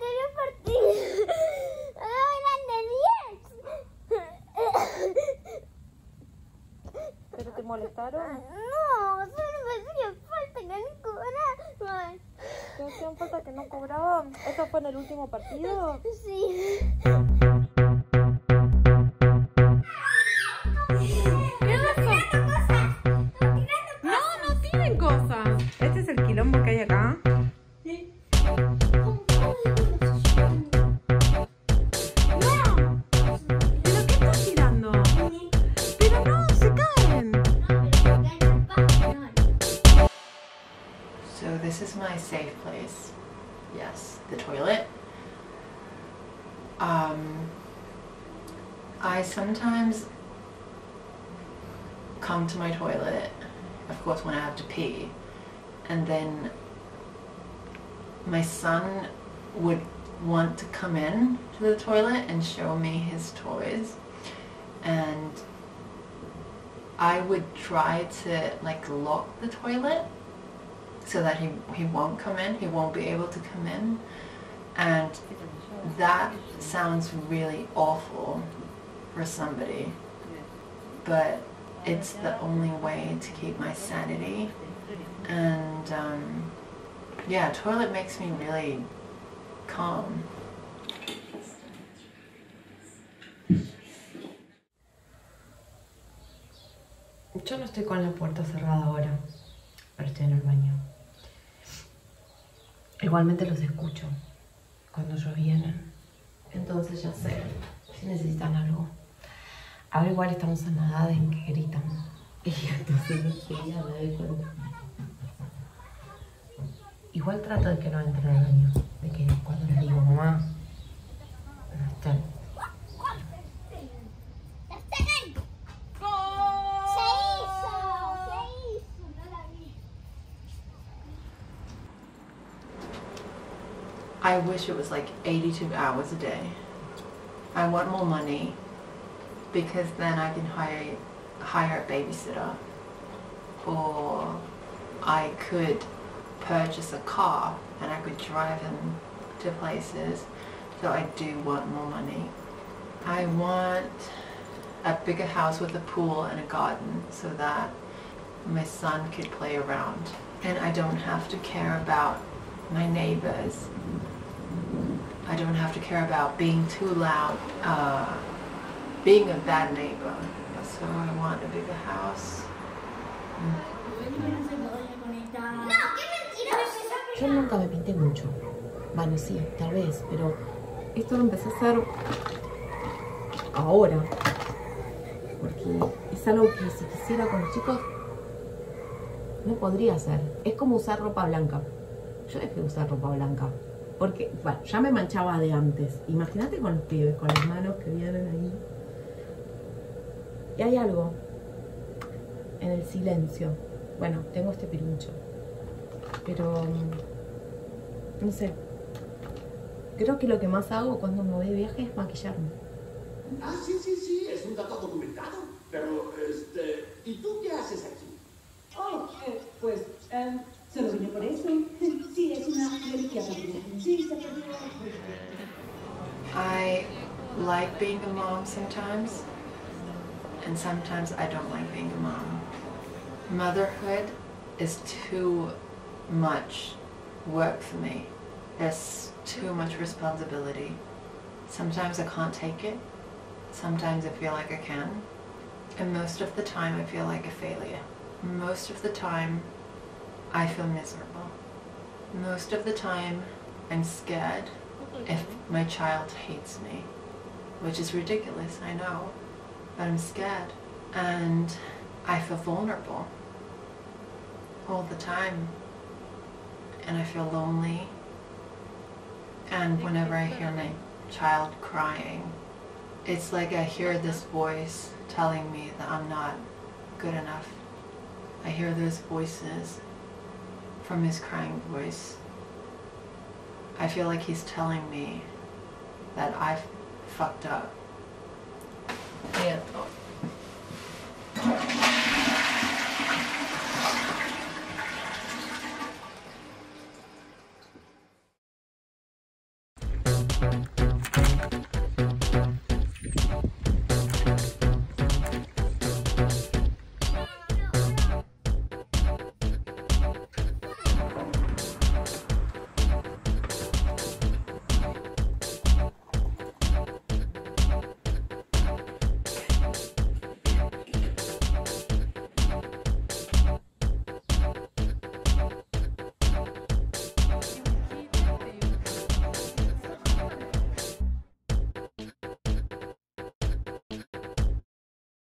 तेरे पड़ती ¿Pero te molestaron? No, solo me hacía falta que no cobraban. ¿Te hacían falta que no cobraban? ¿Eso fue en el último partido? Sí. This is my safe place. Yes, the toilet. I sometimes come to my toilet, of course, when I have to pee, and then my son would want to come in to the toilet and show me his toys, and I would try to like lock the toilet so that he won't come in, he won't be able to come in, and that sounds really awful for somebody, but it's the only way to keep my sanity. And yeah, toilet makes me really calm. Yo no estoy con la puerta cerrada ahora, pero estoy en el baño. Igualmente los escucho cuando ellos vienen, entonces ya sé si necesitan algo. Ahora igual estamos a una edad en que gritan y entonces enseguida me doy cuenta. Igual trato de que no entre al baño, de que cuando les digo mamá, no estén. I wish it was like 82 hours a day. I want more money because then I can hire a babysitter, or I could purchase a car and I could drive him to places. So I do want more money. I want a bigger house with a pool and a garden so that my son could play around and I don't have to care about my neighbors. I don't have to care about being too loud, being a bad neighbor. So I want a bigger house. Yo nunca me pinté mucho. Bueno, sí, tal vez, pero esto lo empecé a hacer ahora. Porque es algo que si quisiera con los chicos no podría hacer. Es como usar ropa blanca. Yo dejé de usar ropa blanca. Porque, bueno, ya me manchaba de antes. Imagínate con los pibes, con las manos que vienen ahí. Y hay algo en el silencio. Bueno, tengo este piruncho. Pero, no sé. Creo que lo que más hago cuando me voy de viaje es maquillarme. Ah, sí, sí, sí. Es un dato documentado. Pero, ¿y tú qué haces aquí? Oh, pues, se lo vine por eso. Sí, es una reliquia. I like being a mom sometimes, and sometimes I don't like being a mom. Motherhood is too much work for me. There's too much responsibility. Sometimes I can't take it. Sometimes I feel like I can. And most of the time I feel like a failure. Most of the time I feel miserable. Most of the time I'm scared if my child hates me, which is ridiculous, I know, but I'm scared and I feel vulnerable all the time and I feel lonely, and whenever I hear my child crying, it's like I hear this voice telling me that I'm not good enough. I hear those voices from his crying voice. I feel like he's telling me that I've fucked up. Yeah.